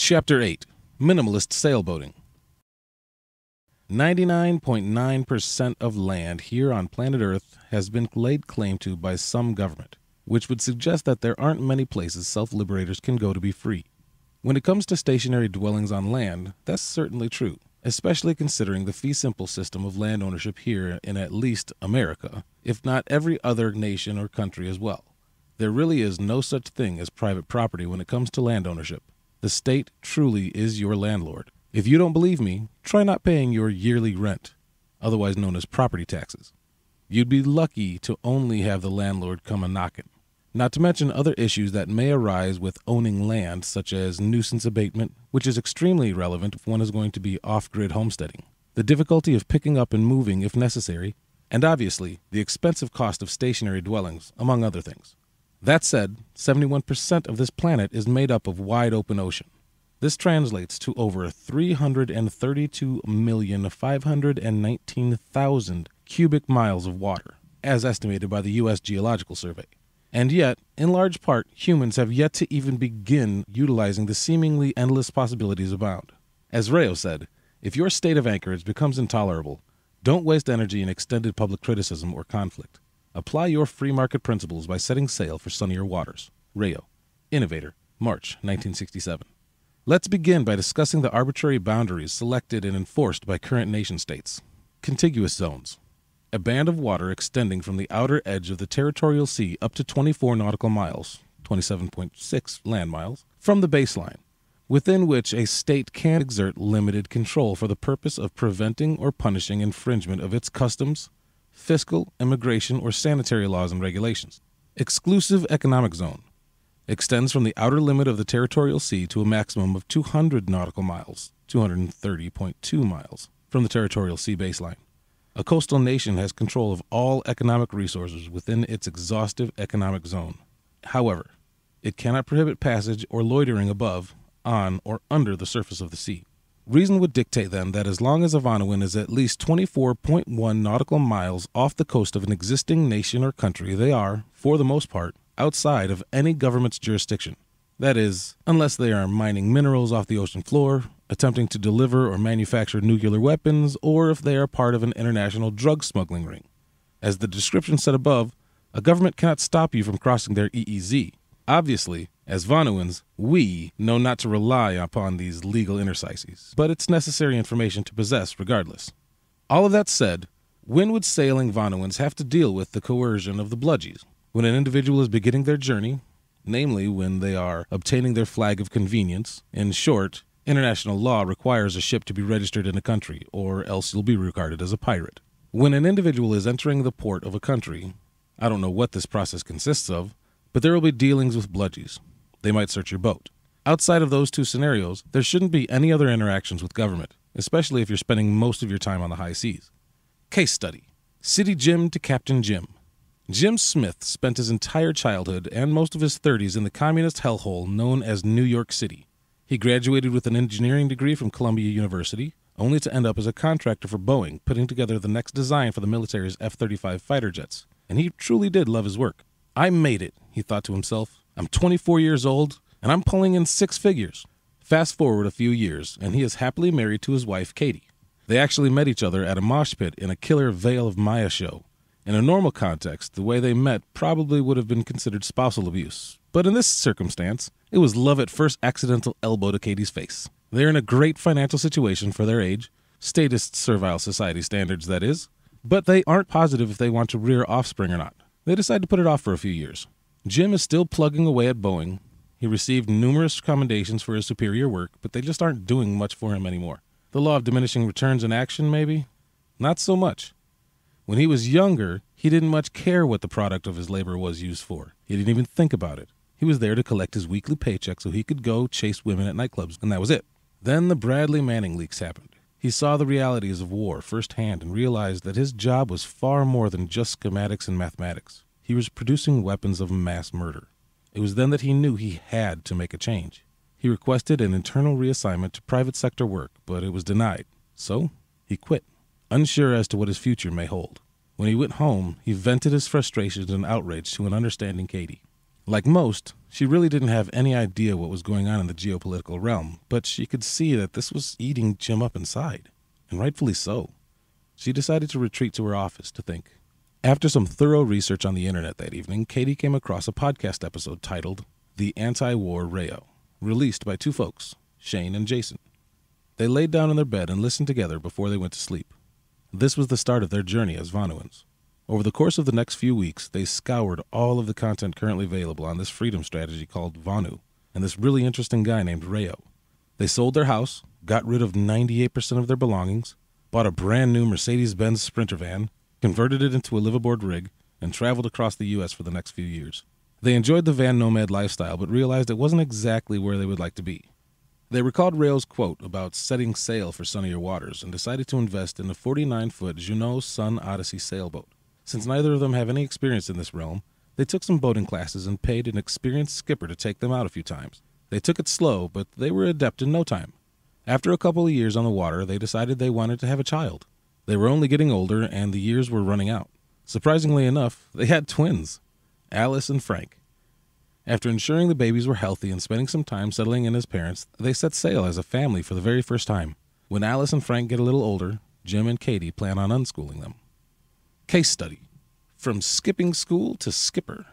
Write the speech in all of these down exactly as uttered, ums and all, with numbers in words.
Chapter eight. Minimalist Sailboating. ninety-nine point nine percent of land here on planet Earth has been laid claim to by some government, which would suggest that there aren't many places self-liberators can go to be free. When it comes to stationary dwellings on land, that's certainly true, especially considering the fee-simple system of land ownership here in at least America, if not every other nation or country as well. There really is no such thing as private property when it comes to land ownership. The state truly is your landlord. If you don't believe me, try not paying your yearly rent, otherwise known as property taxes. You'd be lucky to only have the landlord come a-knockin', not to mention other issues that may arise with owning land, such as nuisance abatement, which is extremely relevant if one is going to be off-grid homesteading, the difficulty of picking up and moving if necessary, and obviously the expensive cost of stationary dwellings, among other things. That said, seventy-one percent of this planet is made up of wide-open ocean. This translates to over three hundred thirty-two million, five hundred nineteen thousand cubic miles of water, as estimated by the U S Geological Survey. And yet, in large part, humans have yet to even begin utilizing the seemingly endless possibilities abound. As Rayo said, if your state of anchorage becomes intolerable, don't waste energy in extended public criticism or conflict. Apply your free market principles by setting sail for sunnier waters. Rayo, Innovator, March nineteen sixty-seven. Let's begin by discussing the arbitrary boundaries selected and enforced by current nation-states. Contiguous zones. A band of water extending from the outer edge of the territorial sea up to twenty-four nautical miles, twenty-seven point six land miles, from the baseline, within which a state can exert limited control for the purpose of preventing or punishing infringement of its customs, fiscal, immigration, or sanitary laws and regulations. Exclusive economic zone. Extends from the outer limit of the territorial sea to a maximum of two hundred nautical miles, two hundred thirty point two miles, from the territorial sea baseline. A coastal nation has control of all economic resources within its exhaustive economic zone. However, it cannot prohibit passage or loitering above, on, or under the surface of the sea. Reason would dictate then that as long as a Vanuan is at least twenty-four point one nautical miles off the coast of an existing nation or country, they are, for the most part, outside of any government's jurisdiction. That is, unless they are mining minerals off the ocean floor, attempting to deliver or manufacture nuclear weapons, or if they are part of an international drug smuggling ring. As the description said above, a government cannot stop you from crossing their E E Z. Obviously, as Vanuans, we know not to rely upon these legal interstices, but it's necessary information to possess regardless. All of that said, when would sailing Vanuans have to deal with the coercion of the bludgies? When an individual is beginning their journey, namely when they are obtaining their flag of convenience. In short, international law requires a ship to be registered in a country, or else you'll be regarded as a pirate. When an individual is entering the port of a country, I don't know what this process consists of, but there will be dealings with bludgies. They might search your boat. Outside of those two scenarios, there shouldn't be any other interactions with government, especially if you're spending most of your time on the high seas. Case study. City Jim to Captain Jim. Jim Smith spent his entire childhood and most of his thirties in the communist hellhole known as New York City. He graduated with an engineering degree from Columbia University, only to end up as a contractor for Boeing, putting together the next design for the military's F thirty-five fighter jets. And he truly did love his work. I made it, he thought to himself. I'm twenty-four years old, and I'm pulling in six figures. Fast forward a few years, and he is happily married to his wife, Katie. They actually met each other at a mosh pit in a killer Veil of Maya show. In a normal context, the way they met probably would have been considered spousal abuse, but in this circumstance, it was love at first accidental elbow to Katie's face. They're in a great financial situation for their age, statist servile society standards that is, but they aren't positive if they want to rear offspring or not. They decide to put it off for a few years. Jim is still plugging away at Boeing. He received numerous commendations for his superior work, but they just aren't doing much for him anymore. The law of diminishing returns in action, maybe? Not so much. When he was younger, he didn't much care what the product of his labor was used for. He didn't even think about it. He was there to collect his weekly paycheck so he could go chase women at nightclubs, and that was it. Then the Bradley Manning leaks happened. He saw the realities of war firsthand and realized that his job was far more than just schematics and mathematics. He was producing weapons of mass murder. It was then that he knew he had to make a change. He requested an internal reassignment to private sector work, but it was denied. So he quit, unsure as to what his future may hold. When he went home, he vented his frustrations and outrage to an understanding Katie. Like most, She really didn't have any idea what was going on in the geopolitical realm, but she could see that this was eating Jim up inside, and rightfully so. She decided to retreat to her office to think. After some thorough research on the internet that evening, Katie came across a podcast episode titled The Anti-War Rayo, released by two folks, Shane and Jason. They laid down in their bed and listened together before they went to sleep. This was the start of their journey as Vanuans. Over the course of the next few weeks, they scoured all of the content currently available on this freedom strategy called VONU and this really interesting guy named Rayo. They sold their house, got rid of ninety-eight percent of their belongings, bought a brand new Mercedes-Benz Sprinter van, converted it into a liveaboard rig, and traveled across the U S for the next few years. They enjoyed the van nomad lifestyle but realized it wasn't exactly where they would like to be. They recalled Rayo's quote about setting sail for sunnier waters and decided to invest in a forty-nine foot Jeanneau Sun Odyssey sailboat. Since neither of them have any experience in this realm, they took some boating classes and paid an experienced skipper to take them out a few times. They took it slow, but they were adept in no time. After a couple of years on the water, they decided they wanted to have a child. They were only getting older, and the years were running out. Surprisingly enough, they had twins, Alice and Frank. After ensuring the babies were healthy and spending some time settling in as parents, they set sail as a family for the very first time. When Alice and Frank get a little older, Jim and Katie plan on unschooling them. Case study. From skipping school to skipper.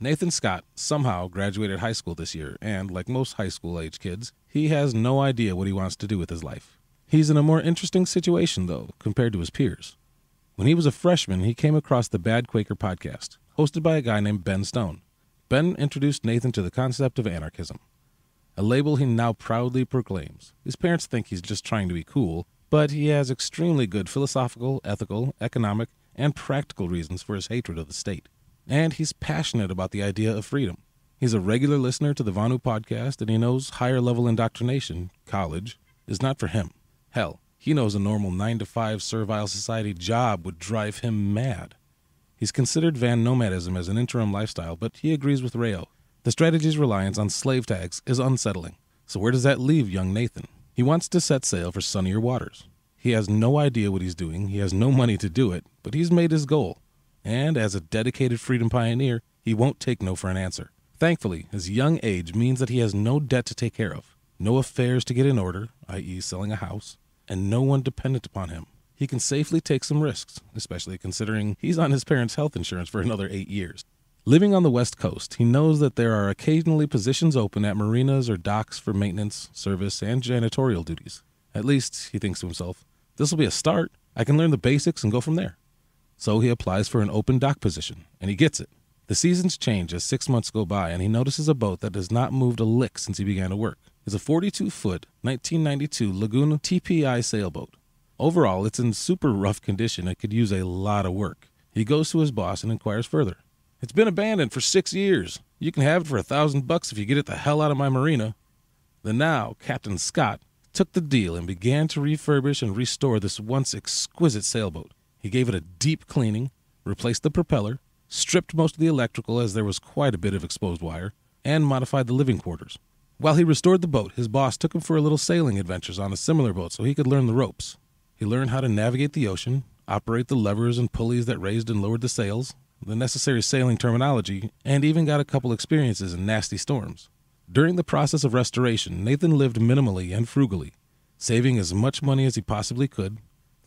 Nathan Scott somehow graduated high school this year, and, like most high school-age kids, he has no idea what he wants to do with his life. He's in a more interesting situation, though, compared to his peers. When he was a freshman, he came across the Bad Quaker podcast, hosted by a guy named Ben Stone. Ben introduced Nathan to the concept of anarchism, a label he now proudly proclaims. His parents think he's just trying to be cool, but he has extremely good philosophical, ethical, economic, and practical reasons for his hatred of the state. And he's passionate about the idea of freedom. He's a regular listener to the VONU podcast, and he knows higher-level indoctrination, college, is not for him. Hell, he knows a normal nine to five servile society job would drive him mad. He's considered van nomadism as an interim lifestyle, but he agrees with Rayo. The strategy's reliance on slave tags is unsettling. So where does that leave young Nathan? He wants to set sail for sunnier waters. He has no idea what he's doing, he has no money to do it, but he's made his goal. And as a dedicated freedom pioneer, he won't take no for an answer. Thankfully, his young age means that he has no debt to take care of, no affairs to get in order, that is selling a house, and no one dependent upon him. He can safely take some risks, especially considering he's on his parents' health insurance for another eight years. Living on the West Coast, he knows that there are occasionally positions open at marinas or docks for maintenance, service, and janitorial duties. At least, he thinks to himself, this will be a start. I can learn the basics and go from there. So he applies for an open dock position, and he gets it. The seasons change as six months go by, and he notices a boat that has not moved a lick since he began to work. It's a forty-two foot nineteen ninety-two Laguna T P I sailboat. Overall, it's in super rough condition and could use a lot of work. He goes to his boss and inquires further. It's been abandoned for six years. You can have it for a thousand bucks if you get it the hell out of my marina. The now Captain Scott took the deal and began to refurbish and restore this once exquisite sailboat. He gave it a deep cleaning, replaced the propeller, stripped most of the electrical as there was quite a bit of exposed wire, and modified the living quarters. While he restored the boat, his boss took him for a little sailing adventures on a similar boat so he could learn the ropes. He learned how to navigate the ocean, operate the levers and pulleys that raised and lowered the sails, the necessary sailing terminology, and even got a couple experiences in nasty storms. During the process of restoration, Nathan lived minimally and frugally, saving as much money as he possibly could.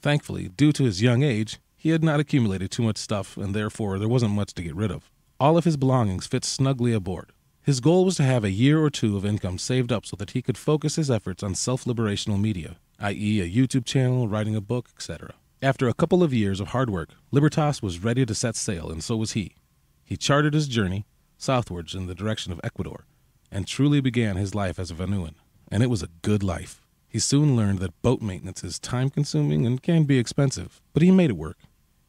Thankfully, due to his young age, he had not accumulated too much stuff, and therefore there wasn't much to get rid of. All of his belongings fit snugly aboard. His goal was to have a year or two of income saved up so that he could focus his efforts on self-liberational media, that is a YouTube channel, writing a book, et cetera. After a couple of years of hard work, Libertas was ready to set sail, and so was he. He charted his journey southwards in the direction of Ecuador, and truly began his life as a Vanuan, and it was a good life. He soon learned that boat maintenance is time-consuming and can be expensive, but he made it work.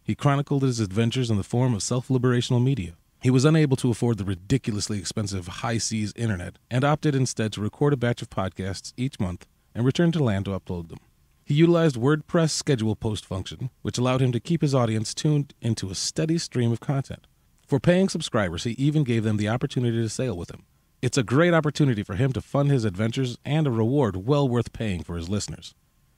He chronicled his adventures in the form of self-liberational media. He was unable to afford the ridiculously expensive high-seas internet and opted instead to record a batch of podcasts each month and return to land to upload them. He utilized WordPress schedule post function, which allowed him to keep his audience tuned into a steady stream of content. For paying subscribers, he even gave them the opportunity to sail with him. It's a great opportunity for him to fund his adventures and a reward well worth paying for his listeners.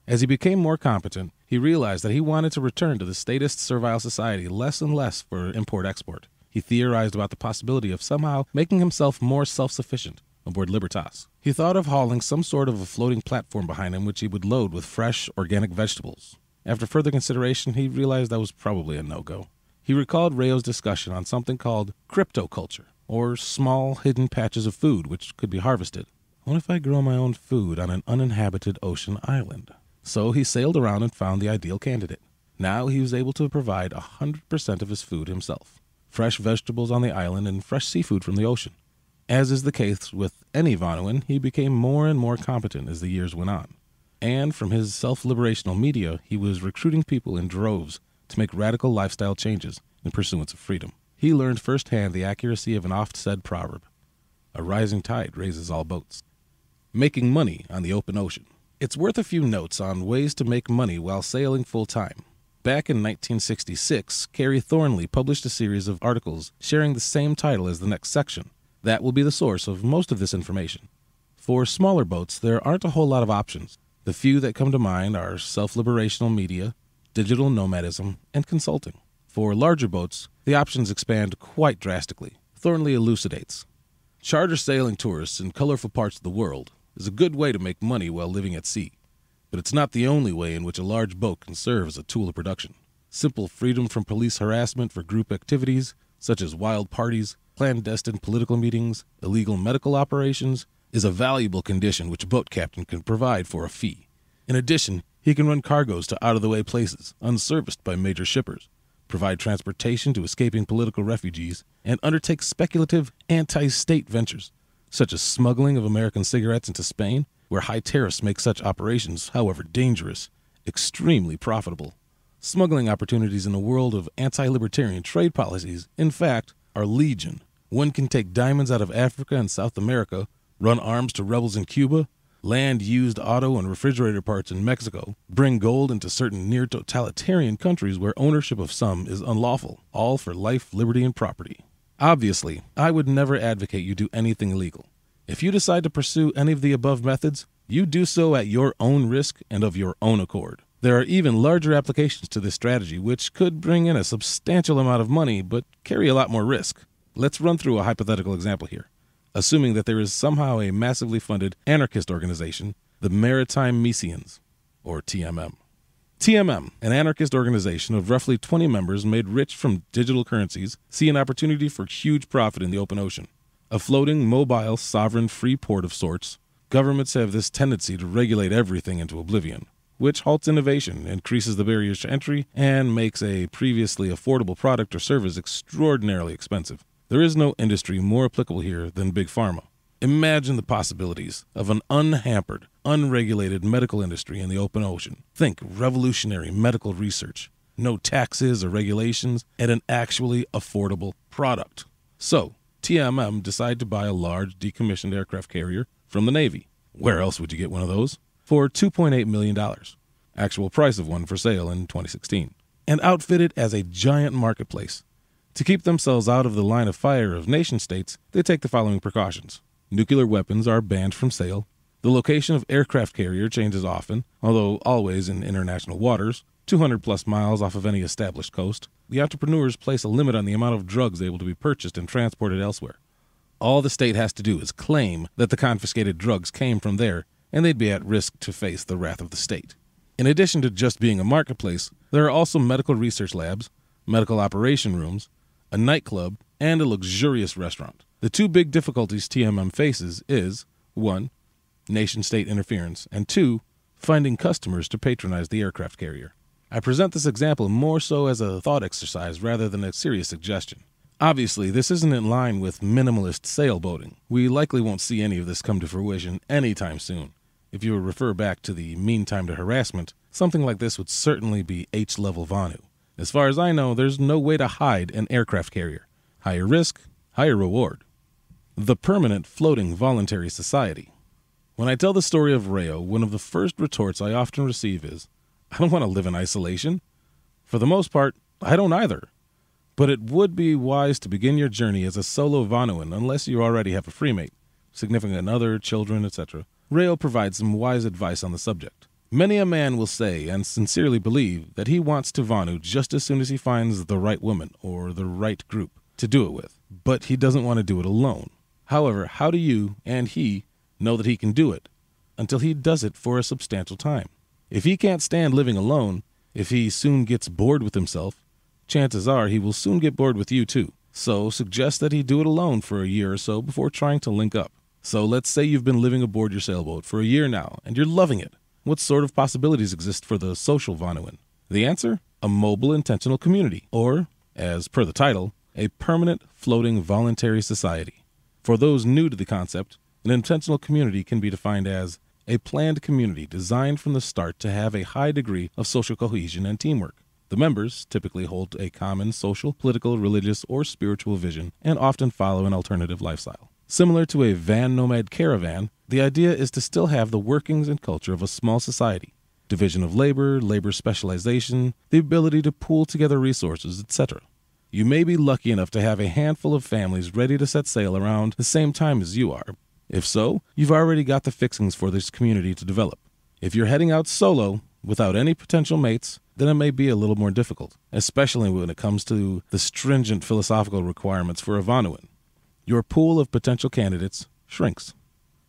As he became more competent, he realized that he wanted to return to the statist servile society less and less for import-export. He theorized about the possibility of somehow making himself more self-sufficient aboard Libertas. He thought of hauling some sort of a floating platform behind him which he would load with fresh, organic vegetables. After further consideration, he realized that was probably a no-go. He recalled Rayo's discussion on something called cryptoculture, or small, hidden patches of food which could be harvested. What if I grow my own food on an uninhabited ocean island? So he sailed around and found the ideal candidate. Now he was able to provide one hundred percent of his food himself. Fresh vegetables on the island and fresh seafood from the ocean. As is the case with any Vanuan, he became more and more competent as the years went on. And from his self-liberational media, he was recruiting people in droves to make radical lifestyle changes in pursuance of freedom. He learned firsthand the accuracy of an oft-said proverb, "A rising tide raises all boats." Making money on the open ocean. It's worth a few notes on ways to make money while sailing full-time. Back in nineteen sixty-six, Carrie Thornley published a series of articles sharing the same title as the next section. That will be the source of most of this information. For smaller boats, there aren't a whole lot of options. The few that come to mind are self-liberational media, digital nomadism, and consulting. For larger boats, the options expand quite drastically. Thornley elucidates. Charter sailing tourists in colorful parts of the world is a good way to make money while living at sea, but it's not the only way in which a large boat can serve as a tool of production. Simple freedom from police harassment for group activities, such as wild parties, clandestine political meetings, illegal medical operations, is a valuable condition which a boat captain can provide for a fee. In addition, he can run cargoes to out-of-the-way places, unserviced by major shippers, provide transportation to escaping political refugees, and undertake speculative anti-state ventures, such as smuggling of American cigarettes into Spain, where high tariffs make such operations, however dangerous, extremely profitable. Smuggling opportunities in a world of anti-libertarian trade policies, in fact, are legion. One can take diamonds out of Africa and South America, run arms to rebels in Cuba, land used auto and refrigerator parts in Mexico, bring gold into certain near-totalitarian countries where ownership of some is unlawful, all for life, liberty, and property. Obviously, I would never advocate you do anything illegal. If you decide to pursue any of the above methods, you do so at your own risk and of your own accord. There are even larger applications to this strategy, which could bring in a substantial amount of money, but carry a lot more risk. Let's run through a hypothetical example here. Assuming that there is somehow a massively funded anarchist organization, the Maritime Mesians, or T M M. T M M, an anarchist organization of roughly twenty members made rich from digital currencies, see an opportunity for huge profit in the open ocean. A floating, mobile, sovereign, free port of sorts, governments have this tendency to regulate everything into oblivion, which halts innovation, increases the barriers to entry, and makes a previously affordable product or service extraordinarily expensive. There is no industry more applicable here than Big Pharma. Imagine the possibilities of an unhampered, unregulated medical industry in the open ocean. Think revolutionary medical research, no taxes or regulations, and an actually affordable product. So, T M M decided to buy a large decommissioned aircraft carrier from the Navy. Where else would you get one of those? For two point eight million dollars, actual price of one for sale in twenty sixteen, and outfit it as a giant marketplace. To keep themselves out of the line of fire of nation-states, they take the following precautions. Nuclear weapons are banned from sale. The location of aircraft carrier changes often, although always in international waters, two hundred plus miles off of any established coast. The entrepreneurs place a limit on the amount of drugs able to be purchased and transported elsewhere. All the state has to do is claim that the confiscated drugs came from there, and they'd be at risk to face the wrath of the state. In addition to just being a marketplace, there are also medical research labs, medical operation rooms, a nightclub, and a luxurious restaurant. The two big difficulties T M M faces is, one, nation-state interference, and two, finding customers to patronize the aircraft carrier. I present this example more so as a thought exercise rather than a serious suggestion. Obviously, this isn't in line with minimalist sailboating. We likely won't see any of this come to fruition anytime soon. If you refer back to the mean time to harassment, something like this would certainly be H-level VONU. As far as I know, there's no way to hide an aircraft carrier. Higher risk, higher reward. The Permanent Floating Voluntary Society. When I tell the story of Rayo, one of the first retorts I often receive is, I don't want to live in isolation. For the most part, I don't either. But it would be wise to begin your journey as a solo Vanuan unless you already have a freemate, significant other, children, et cetera. Rayo provides some wise advice on the subject. Many a man will say and sincerely believe that he wants to Vanu just as soon as he finds the right woman or the right group. to do it with, but he doesn't want to do it alone. However, how do you and he know that he can do it until he does it for a substantial time? If he can't stand living alone, if he soon gets bored with himself, chances are he will soon get bored with you too. So suggest that he do it alone for a year or so before trying to link up. So let's say you've been living aboard your sailboat for a year now, and you're loving it. What sort of possibilities exist for the social Vanuan? The answer? A mobile intentional community, or, as per the title, a permanent floating voluntary society. For those new to the concept, an intentional community can be defined as a planned community designed from the start to have a high degree of social cohesion and teamwork. The members typically hold a common social, political, religious, or spiritual vision and often follow an alternative lifestyle. Similar to a van nomad caravan, the idea is to still have the workings and culture of a small society, division of labor, labor specialization, the ability to pool together resources, et cetera. You may be lucky enough to have a handful of families ready to set sail around the same time as you are. If so, you've already got the fixings for this community to develop. If you're heading out solo, without any potential mates, then it may be a little more difficult, especially when it comes to the stringent philosophical requirements for a Vanuan. Your pool of potential candidates shrinks.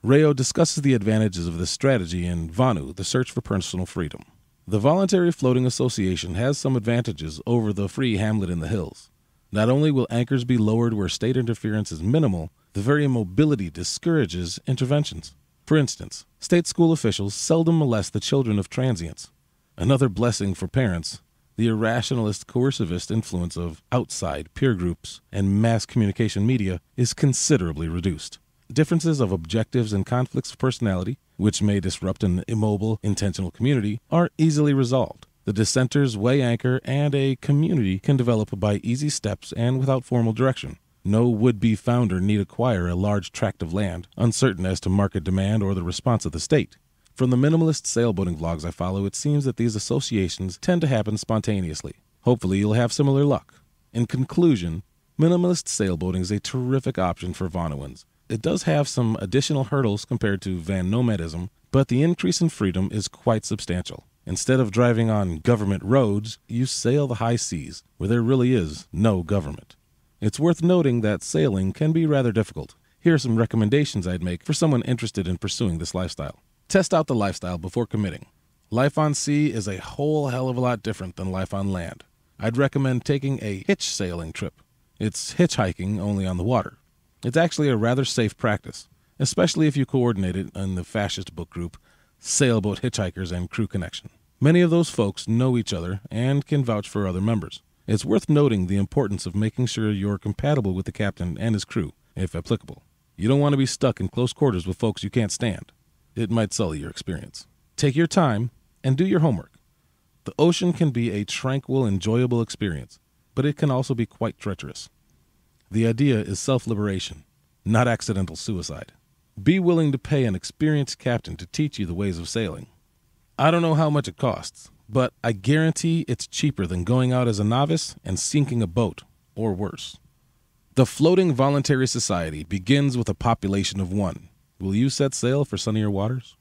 Rayo discusses the advantages of this strategy in VONU, The Search for Personal Freedom. The voluntary floating association has some advantages over the free hamlet in the hills. Not only will anchors be lowered where state interference is minimal, the very mobility discourages interventions. For instance, state school officials seldom molest the children of transients. Another blessing for parents, the irrationalist, coercivist influence of outside peer groups and mass communication media is considerably reduced. Differences of objectives and conflicts of personality, which may disrupt an immobile, intentional community, are easily resolved. The dissenters weigh anchor, and a community can develop by easy steps and without formal direction. No would-be founder need acquire a large tract of land, uncertain as to market demand or the response of the state. From the minimalist sailboating vlogs I follow, it seems that these associations tend to happen spontaneously. Hopefully you'll have similar luck. In conclusion, minimalist sailboating is a terrific option for Vanuans. It does have some additional hurdles compared to van nomadism, but the increase in freedom is quite substantial. Instead of driving on government roads, you sail the high seas, where there really is no government. It's worth noting that sailing can be rather difficult. Here are some recommendations I'd make for someone interested in pursuing this lifestyle. Test out the lifestyle before committing. Life on sea is a whole hell of a lot different than life on land. I'd recommend taking a hitch sailing trip. It's hitchhiking only on the water. It's actually a rather safe practice, especially if you coordinate it in the fascist book group, Sailboat Hitchhikers and Crew Connection. Many of those folks know each other and can vouch for other members. It's worth noting the importance of making sure you're compatible with the captain and his crew, if applicable. You don't want to be stuck in close quarters with folks you can't stand. It might sully your experience. Take your time and do your homework. The ocean can be a tranquil, enjoyable experience, but it can also be quite treacherous. The idea is self-liberation, not accidental suicide. Be willing to pay an experienced captain to teach you the ways of sailing. I don't know how much it costs, but I guarantee it's cheaper than going out as a novice and sinking a boat, or worse. The floating voluntary society begins with a population of one. Will you set sail for sunnier waters?